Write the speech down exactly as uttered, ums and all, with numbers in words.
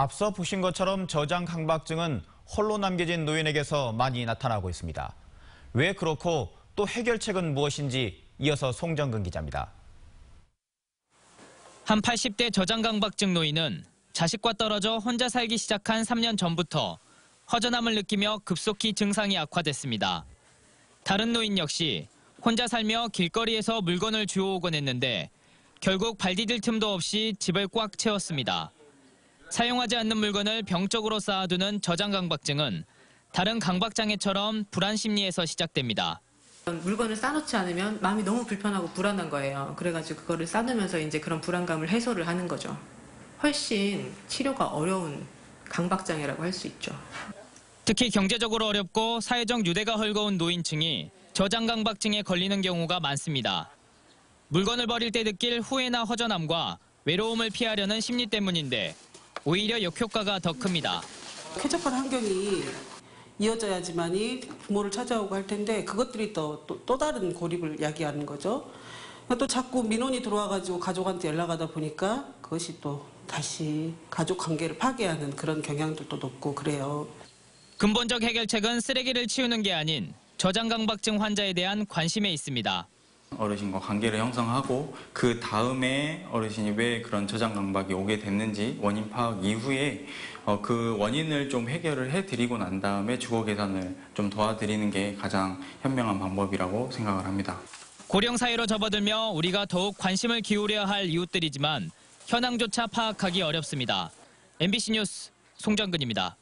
앞서 보신 것처럼 저장강박증은 홀로 남겨진 노인에게서 많이 나타나고 있습니다. 왜 그렇고 또 해결책은 무엇인지 이어서 송정근 기자입니다. 한 팔십 대 저장강박증 노인은 자식과 떨어져 혼자 살기 시작한 삼 년 전부터 허전함을 느끼며 급속히 증상이 악화됐습니다. 다른 노인 역시 혼자 살며 길거리에서 물건을 주워오곤 했는데 결국 발 디딜 틈도 없이 집을 꽉 채웠습니다. 사용하지 않는 물건을 병적으로 쌓아두는 저장강박증은 다른 강박장애처럼 불안 심리에서 시작됩니다. 물건을 싸놓지 않으면 마음이 너무 불편하고 불안한 거예요. 그래가지고 그거를 싸놓으면서 이제 그런 불안감을 해소를 하는 거죠. 훨씬 치료가 어려운 강박장애라고 할 수 있죠. 특히 경제적으로 어렵고 사회적 유대가 헐거운 노인층이 저장강박증에 걸리는 경우가 많습니다. 물건을 버릴 때 느낄 후회나 허전함과 외로움을 피하려는 심리 때문인데 오히려 역효과가 더 큽니다. 쾌적한 환경이 이어져야지만이 부모를 찾아오고 할 텐데 그것들이 또, 또, 또 다른 고립을 야기하는 거죠. 또 자꾸 민원이 들어와가지고 가족한테 연락하다 보니까 그것이 또 다시 가족 관계를 파괴하는 그런 경향들도 높고 그래요. 근본적 해결책은 쓰레기를 치우는 게 아닌 저장강박증 환자에 대한 관심에 있습니다. 어르신과 관계를 형성하고 그 다음에 어르신이 왜 그런 저장강박이 오게 됐는지 원인 파악 이후에 그 원인을 좀 해결을 해드리고 난 다음에 주거 개선을 좀 도와드리는 게 가장 현명한 방법이라고 생각을 합니다. 고령 사회로 접어들며 우리가 더욱 관심을 기울여야 할 이웃들이지만 현황조차 파악하기 어렵습니다. 엠비씨 뉴스 송정근입니다.